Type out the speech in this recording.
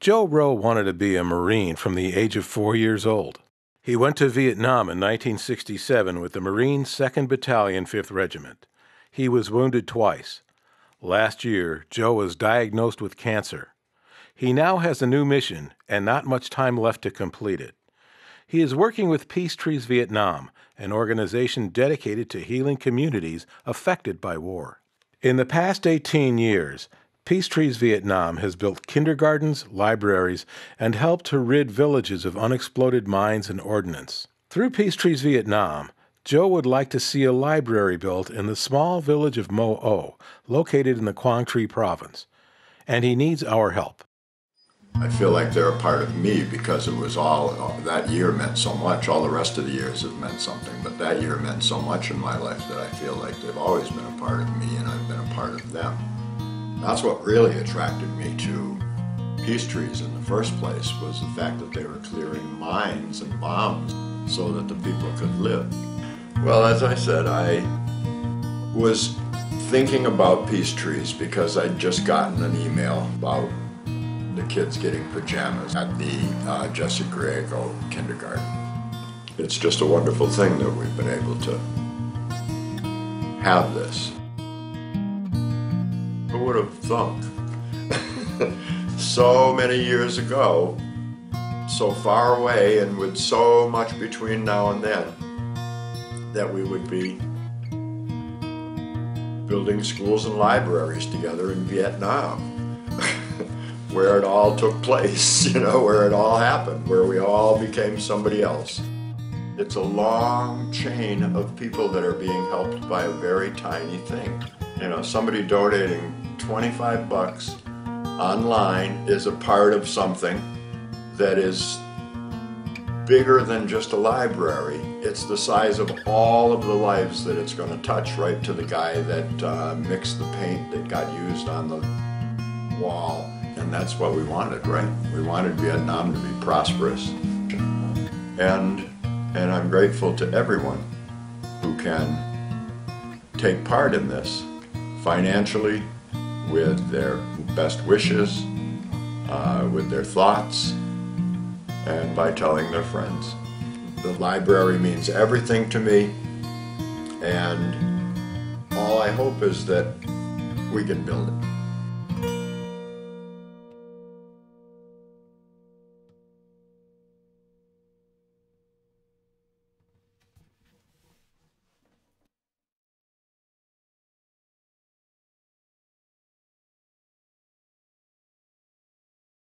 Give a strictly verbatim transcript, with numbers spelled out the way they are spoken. Joe Rowe wanted to be a Marine from the age of four years old. He went to Vietnam in nineteen sixty-seven with the Marines second Battalion, fifth Regiment. He was wounded twice. Last year, Joe was diagnosed with cancer. He now has a new mission and not much time left to complete it. He is working with Peace Trees Vietnam, an organization dedicated to healing communities affected by war. In the past eighteen years, Peace Trees Vietnam has built kindergartens, libraries, and helped to rid villages of unexploded mines and ordnance. Through Peace Trees Vietnam, Joe would like to see a library built in the small village of Mo O, located in the Quang Tri Province, and he needs our help. I feel like they're a part of me because it was all, that year meant so much. All the rest of the years have meant something, but that year meant so much in my life that I feel like they've always been a part of me and I've been a part of them. That's what really attracted me to Peace Trees in the first place, was the fact that they were clearing mines and bombs so that the people could live. Well, as I said, I was thinking about Peace Trees because I'd just gotten an email about the kids getting pajamas at the uh, Jesse Griego kindergarten. It's just a wonderful thing that we've been able to have this. Who would have thunk? So many years ago, so far away, and with so much between now and then, that we would be building schools and libraries together in Vietnam, where it all took place, you know, where it all happened, where we all became somebody else. It's a long chain of people that are being helped by a very tiny thing. You know, somebody donating twenty-five bucks online is a part of something that is bigger than just a library. It's the size of all of the lives that it's going to touch, right to the guy that uh, mixed the paint that got used on the wall. And that's what we wanted, right? We wanted Vietnam to be prosperous. And, and I'm grateful to everyone who can take part in this. Financially, with their best wishes, uh, with their thoughts, and by telling their friends. The library means everything to me, and all I hope is that we can build it.